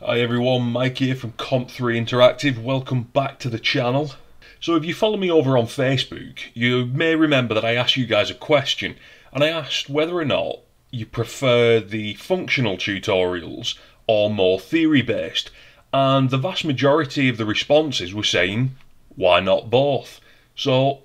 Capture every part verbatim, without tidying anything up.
Hi everyone, Mike here from Comp three Interactive. Welcome back to the channel. So if you follow me over on Facebook, you may remember that I asked you guys a question, and I asked whether or not you prefer the functional tutorials or more theory based, and the vast majority of the responses were saying, why not both? So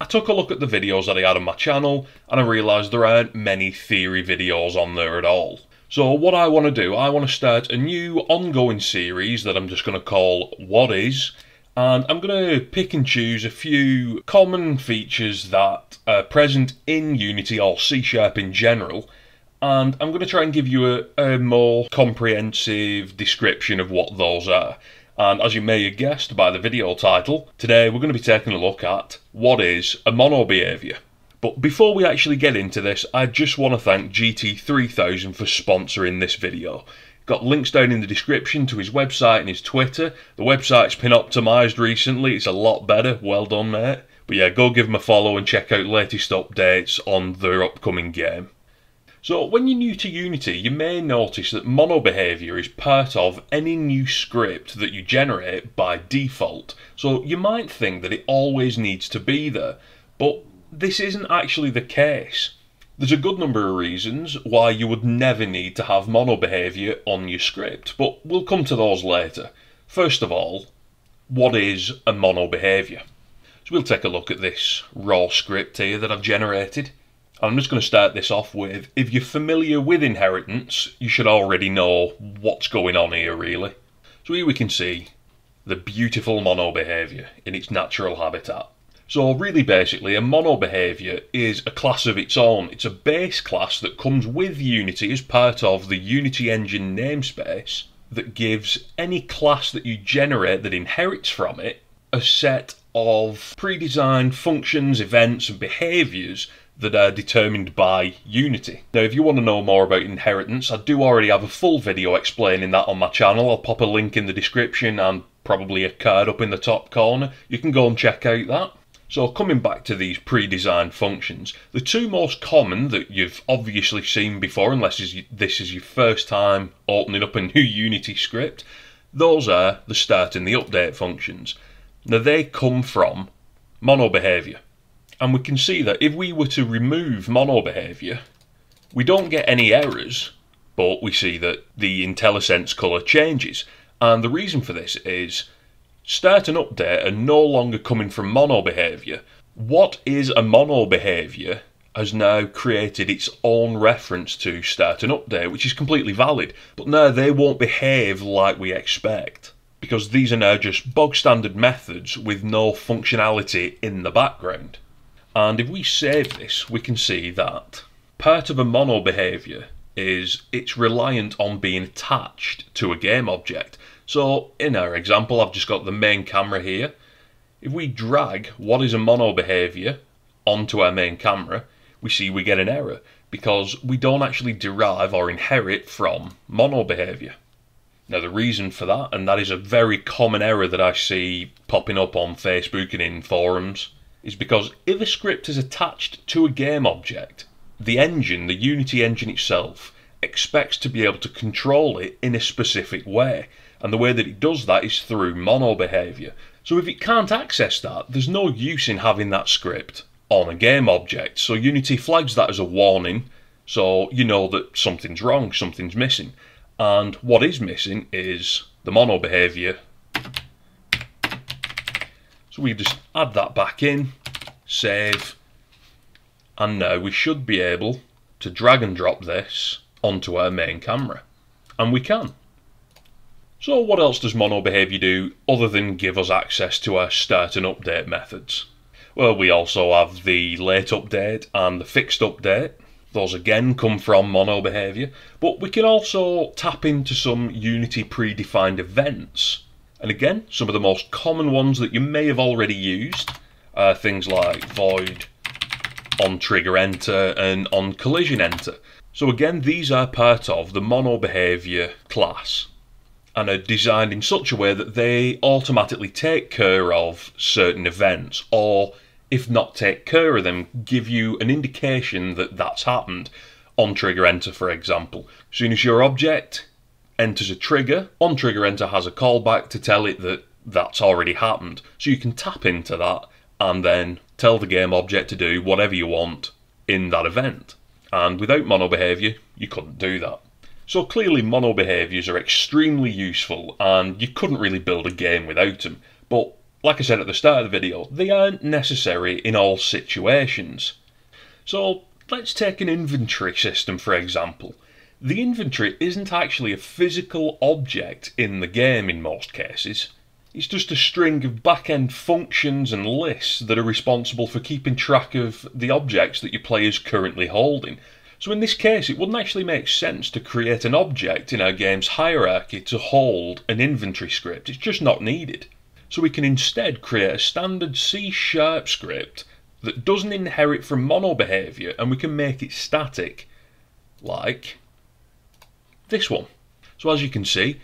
I took a look at the videos that I had on my channel, and I realised there aren't many theory videos on there at all. So what I want to do, I want to start a new ongoing series that I'm just going to call What Is, and I'm going to pick and choose a few common features that are present in Unity or C sharp in general, and I'm going to try and give you a, a more comprehensive description of what those are. And as you may have guessed by the video title, today we're going to be taking a look at What Is a MonoBehaviour. But before we actually get into this, I just want to thank G T three thousand for sponsoring this video. Got links down in the description to his website and his Twitter. The website's been optimised recently, it's a lot better, well done mate. But yeah, go give him a follow and check out latest updates on their upcoming game. So when you're new to Unity, you may notice that MonoBehaviour is part of any new script that you generate by default. So you might think that it always needs to be there, but this isn't actually the case. There's a good number of reasons why you would never need to have MonoBehaviour on your script, but we'll come to those later. First of all, what is a MonoBehaviour? So we'll take a look at this raw script here that I've generated. I'm just going to start this off with, if you're familiar with inheritance, you should already know what's going on here really. So here we can see the beautiful MonoBehaviour in its natural habitat. So really basically a MonoBehaviour is a class of its own. It's a base class that comes with Unity as part of the Unity engine namespace that gives any class that you generate that inherits from it a set of pre-designed functions, events and behaviours that are determined by Unity. Now if you want to know more about inheritance, I do already have a full video explaining that on my channel. I'll pop a link in the description and probably a card up in the top corner. You can go and check out that. So coming back to these pre-designed functions, the two most common that you've obviously seen before, unless this is your first time opening up a new Unity script, those are the start and the update functions. Now they come from MonoBehaviour, and we can see that if we were to remove MonoBehaviour, we don't get any errors, but we see that the IntelliSense colour changes, and the reason for this is start and update are no longer coming from MonoBehaviour. What is a MonoBehaviour has now created its own reference to start and update, which is completely valid, but now they won't behave like we expect, because these are now just bog standard methods with no functionality in the background. And if we save this, we can see that part of a MonoBehaviour is it's reliant on being attached to a game object. So in our example, I've just got the main camera here. If we drag what is a MonoBehaviour onto our main camera, we see we get an error because we don't actually derive or inherit from MonoBehaviour. Now the reason for that, and that is a very common error that I see popping up on Facebook and in forums, is because if a script is attached to a game object, the engine, the Unity engine itself, expects to be able to control it in a specific way. And the way that it does that is through MonoBehaviour. So if it can't access that, there's no use in having that script on a game object. So Unity flags that as a warning, so you know that something's wrong, something's missing. And what is missing is the MonoBehaviour. So we just add that back in, save, and now we should be able to drag and drop this onto our main camera. And we can. So what else does MonoBehaviour do other than give us access to our start and update methods? Well, we also have the late update and the fixed update. Those again come from MonoBehaviour, but we can also tap into some Unity predefined events. And again, some of the most common ones that you may have already used are things like void, on trigger enter and on collision enter. So again, these are part of the MonoBehaviour class, and are designed in such a way that they automatically take care of certain events, or if not take care of them, give you an indication that that's happened. On trigger enter, for example, as soon as your object enters a trigger. On trigger enter has a callback to tell it that that's already happened. So you can tap into that and then tell the game object to do whatever you want in that event. And without MonoBehaviour, you couldn't do that. So clearly MonoBehaviours are extremely useful and you couldn't really build a game without them. But like I said at the start of the video, they aren't necessary in all situations. So let's take an inventory system for example. The inventory isn't actually a physical object in the game in most cases. It's just a string of back-end functions and lists that are responsible for keeping track of the objects that your player is currently holding. So in this case it wouldn't actually make sense to create an object in our game's hierarchy to hold an inventory script. It's just not needed. So we can instead create a standard C sharp script that doesn't inherit from MonoBehaviour, and we can make it static, like this one. So as you can see,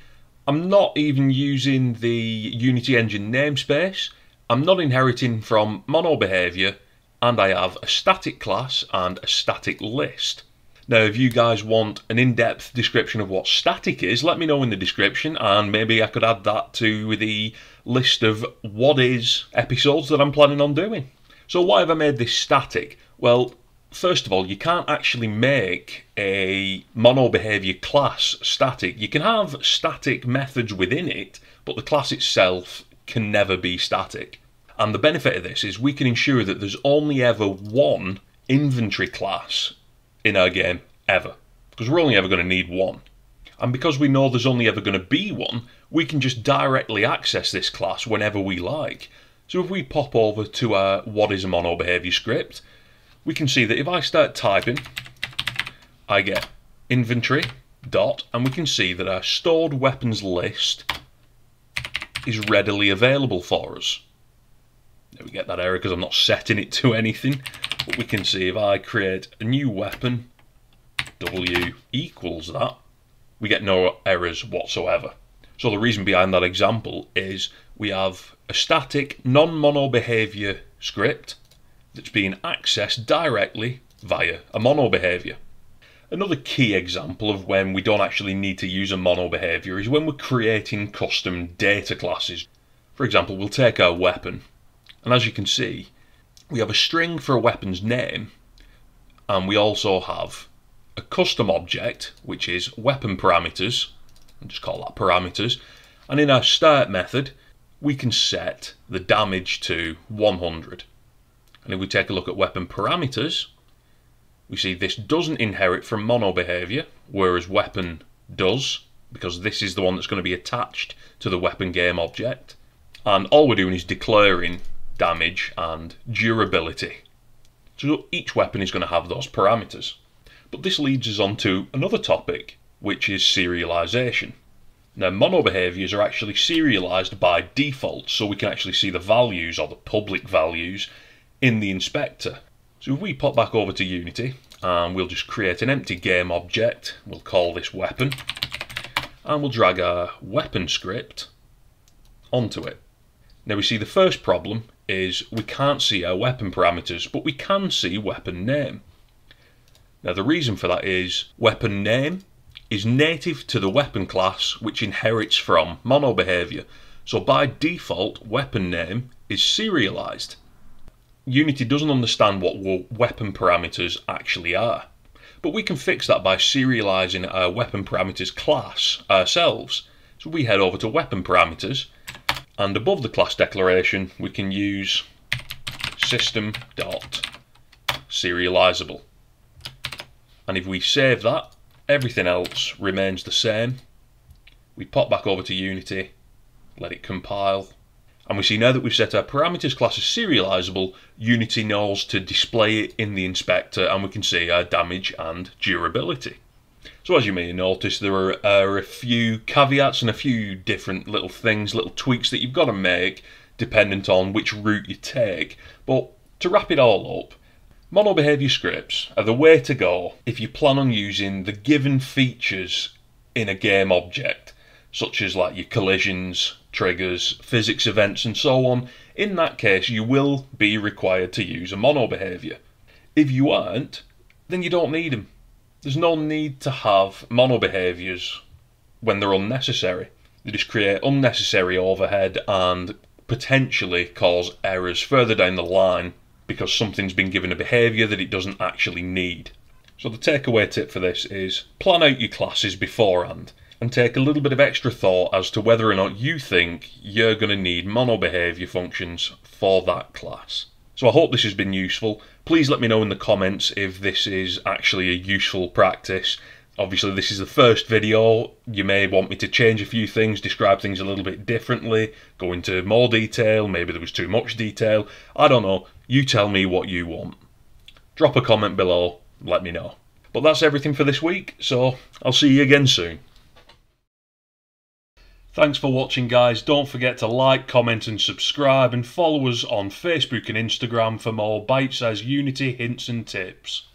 I'm not even using the Unity engine namespace, I'm not inheriting from MonoBehaviour, and I have a static class and a static list. Now if you guys want an in-depth description of what static is, let me know in the description, and maybe I could add that to the list of what is episodes that I'm planning on doing. So why have I made this static? Well, first of all, you can't actually make a MonoBehaviour class static. You can have static methods within it, but the class itself can never be static. And the benefit of this is we can ensure that there's only ever one inventory class in our game, ever. Because we're only ever going to need one. And because we know there's only ever going to be one, we can just directly access this class whenever we like. So if we pop over to our what is a MonoBehaviour script, we can see that if I start typing, I get inventory dot, and we can see that our stored weapons list is readily available for us. Now we get that error because I'm not setting it to anything, but we can see if I create a new weapon, W equals that, we get no errors whatsoever. So the reason behind that example is we have a static non-MonoBehaviour script that's being accessed directly via a MonoBehaviour. Another key example of when we don't actually need to use a MonoBehaviour is when we're creating custom data classes. For example, we'll take our weapon, and as you can see, we have a string for a weapon's name, and we also have a custom object, which is weapon parameters, and just call that parameters, and in our start method we can set the damage to one hundred. And if we take a look at weapon parameters, we see this doesn't inherit from MonoBehaviour, whereas weapon does, because this is the one that's going to be attached to the weapon game object, and all we're doing is declaring damage and durability. So each weapon is going to have those parameters. But this leads us on to another topic, which is serialization. Now MonoBehaviours are actually serialized by default, so we can actually see the values, or the public values, in the inspector. So if we pop back over to Unity, and we'll just create an empty game object, we'll call this weapon, and we'll drag our weapon script onto it. Now we see the first problem is we can't see our weapon parameters, but we can see weapon name. Now the reason for that is weapon name is native to the weapon class, which inherits from MonoBehaviour. So by default, weapon name is serialized. Unity doesn't understand what weapon parameters actually are, but we can fix that by serializing our weapon parameters class ourselves. So we head over to weapon parameters, and above the class declaration, we can use system.serializable. And if we save that, everything else remains the same. We pop back over to Unity, let it compile, and we see now that we've set our parameters class as serializable, Unity knows to display it in the inspector, and we can see our damage and durability. So as you may notice, there are, are a few caveats and a few different little things, little tweaks that you've got to make dependent on which route you take. But to wrap it all up, MonoBehaviour scripts are the way to go if you plan on using the given features in a game object, such as like your collisions, triggers, physics events and so on. In that case you will be required to use a MonoBehaviour. If you aren't, then you don't need them. There's no need to have MonoBehaviours when they're unnecessary. They just create unnecessary overhead and potentially cause errors further down the line because something's been given a behaviour that it doesn't actually need. So the takeaway tip for this is plan out your classes beforehand and take a little bit of extra thought as to whether or not you think you're going to need MonoBehaviour functions for that class. So I hope this has been useful. Please let me know in the comments if this is actually a useful practice. Obviously this is the first video, you may want me to change a few things, describe things a little bit differently, go into more detail, maybe there was too much detail, I don't know, you tell me what you want. Drop a comment below, let me know. But that's everything for this week, so I'll see you again soon. Thanks for watching, guys. Don't forget to like, comment and subscribe, and follow us on Facebook and Instagram for more bite-sized Unity hints and tips.